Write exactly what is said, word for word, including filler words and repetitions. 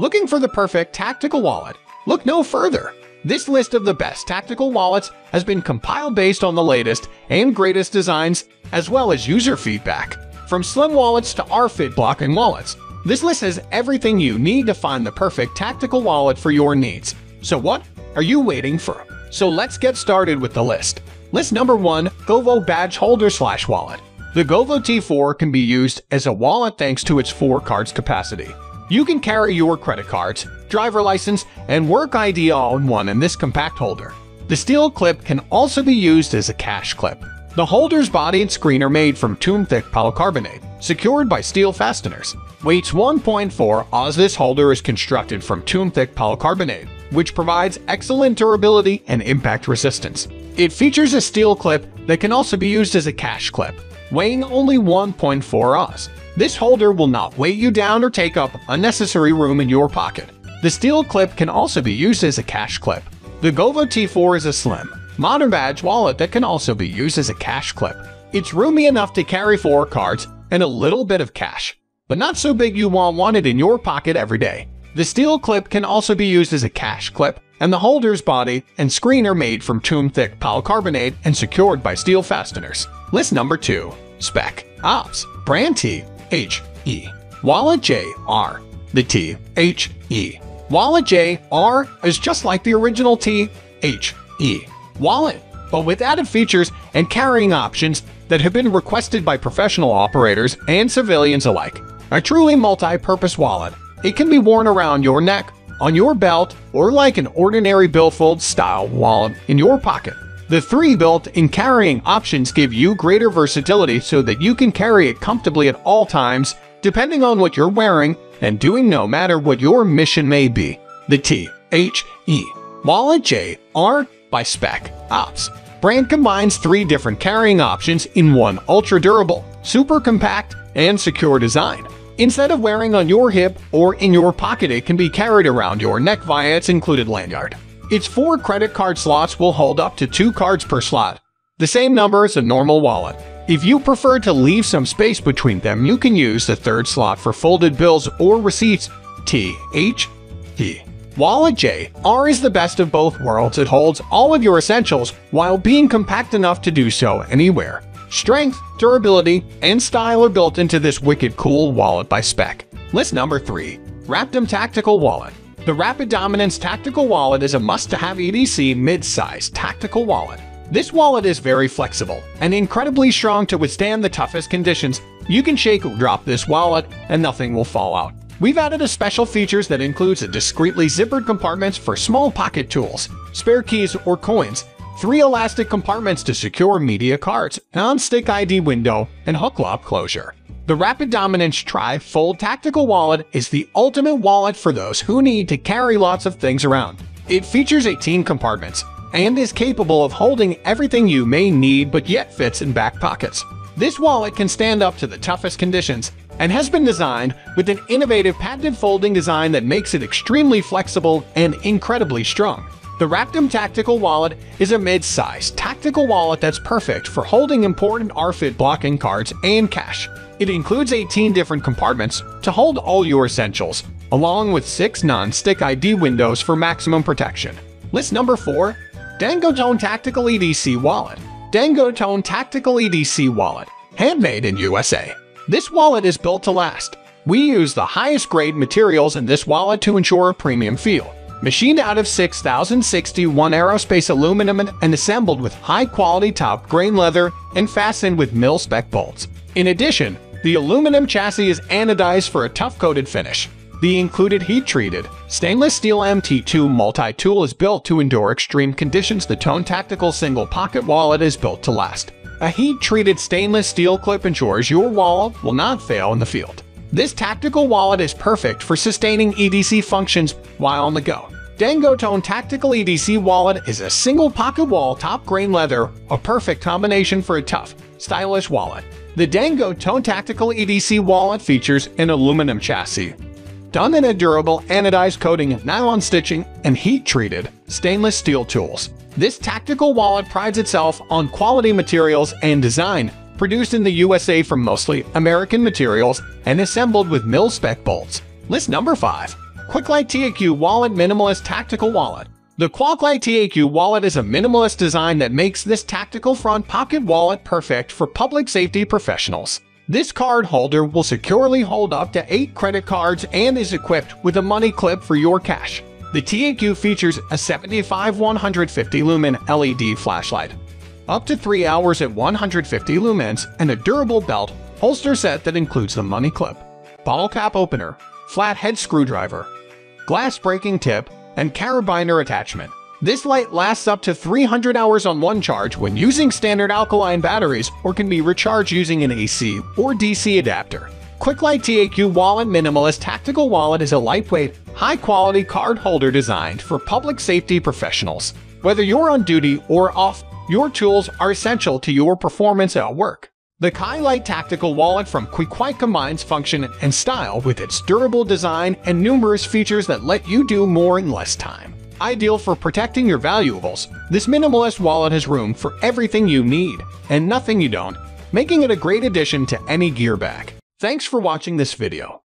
Looking for the perfect tactical wallet? Look no further. This list of the best tactical wallets has been compiled based on the latest and greatest designs, as well as user feedback. From slim wallets to R F I D blocking wallets, this list has everything you need to find the perfect tactical wallet for your needs. So what are you waiting for? So let's get started with the list. List number one, Govo Badge Holder Slash Wallet. The Govo T four can be used as a wallet thanks to its four cards capacity. You can carry your credit cards, driver license, and work I D all in one in this compact holder. The steel clip can also be used as a cash clip. The holder's body and screen are made from tomb-thick polycarbonate, secured by steel fasteners. Weights one point four ounces. This holder is constructed from tomb-thick polycarbonate, which provides excellent durability and impact resistance. It features a steel clip that can also be used as a cash clip, weighing only one point four ounces. This holder will not weigh you down or take up unnecessary room in your pocket. The steel clip can also be used as a cash clip. The Govo T four is a slim, modern badge wallet that can also be used as a cash clip. It's roomy enough to carry four cards and a little bit of cash, but not so big you won't want it in your pocket every day. The steel clip can also be used as a cash clip, and the holder's body and screen are made from tomb-thick polycarbonate and secured by steel fasteners. List number two, Spec Ops Brand T H E Wallet J R. The T H E Wallet J R is just like the original T H E Wallet, but with added features and carrying options that have been requested by professional operators and civilians alike. A truly multi-purpose wallet. It can be worn around your neck, on your belt, or like an ordinary billfold-style wallet in your pocket. The three built-in carrying options give you greater versatility so that you can carry it comfortably at all times, depending on what you're wearing and doing no matter what your mission may be. The T H E Wallet J R by Spec Ops Brand combines three different carrying options in one ultra-durable, super-compact, and secure design. Instead of wearing on your hip or in your pocket, it can be carried around your neck via its included lanyard. Its four credit card slots will hold up to two cards per slot, the same number as a normal wallet. If you prefer to leave some space between them, you can use the third slot for folded bills or receipts. T H E Wallet J R is the best of both worlds. It holds all of your essentials while being compact enough to do so anywhere. Strength, durability, and style are built into this wicked cool wallet by Spec. List number three, RAPDOM Tactical Wallet. The Rapid Dominance Tactical Wallet is a must-to-have E D C mid-sized tactical wallet. This wallet is very flexible and incredibly strong to withstand the toughest conditions. You can shake or drop this wallet and nothing will fall out. We've added a special features that includes a discreetly zippered compartments for small pocket tools, spare keys or coins, three elastic compartments to secure media cards, non-stick I D window, and hook lock closure. The Rapid Dominance Tri-Fold Tactical Wallet is the ultimate wallet for those who need to carry lots of things around. It features eighteen compartments and is capable of holding everything you may need but yet fits in back pockets. This wallet can stand up to the toughest conditions and has been designed with an innovative patented folding design that makes it extremely flexible and incredibly strong. The RAPDOM Tactical Wallet is a mid-sized tactical wallet that's perfect for holding important R F I D blocking cards and cash. It includes eighteen different compartments to hold all your essentials, along with six non-stick I D windows for maximum protection. List number four, Dango Tone Tactical E D C Wallet. Dango Tone Tactical E D C Wallet, handmade in U S A. This wallet is built to last. We use the highest grade materials in this wallet to ensure a premium feel. Machined out of six thousand sixty-one aerospace aluminum and assembled with high-quality top-grain leather and fastened with mil-spec bolts. In addition, the aluminum chassis is anodized for a tough-coated finish. The included heat-treated stainless steel M T two multi-tool is built to endure extreme conditions. The Tone Tactical Single Pocket Wallet is built to last. A heat-treated stainless steel clip ensures your wallet will not fail in the field. This tactical wallet is perfect for sustaining E D C functions while on the go. Dango Tone Tactical E D C Wallet is a single pocket wall top grain leather, a perfect combination for a tough, stylish wallet. The Dango Tone Tactical E D C Wallet features an aluminum chassis, done in a durable anodized coating, nylon stitching, and heat-treated stainless steel tools. This tactical wallet prides itself on quality materials and design, produced in the U S A from mostly American materials and assembled with mil-spec bolts. List number five, QUIQLITE T A Q Wallet Minimalist Tactical Wallet. The QUIQLITE T A Q wallet is a minimalist design that makes this tactical front pocket wallet perfect for public safety professionals. This card holder will securely hold up to eight credit cards and is equipped with a money clip for your cash. The T A Q features a seventy-five one hundred fifty lumen L E D flashlight, up to three hours at one hundred fifty lumens, and a durable belt holster set that includes the money clip, bottle cap opener, flathead screwdriver, glass breaking tip, and carabiner attachment. This light lasts up to three hundred hours on one charge when using standard alkaline batteries, or can be recharged using an A C or D C adapter. QUIQLITE T A Q Wallet Minimalist Tactical Wallet is a lightweight, high-quality card holder designed for public safety professionals. Whether you're on duty or off, your tools are essential to your performance at work. The QUIQLITE Tactical Wallet from QUIQLITE combines function and style with its durable design and numerous features that let you do more in less time. Ideal for protecting your valuables, this minimalist wallet has room for everything you need and nothing you don't, making it a great addition to any gear bag. Thanks for watching this video.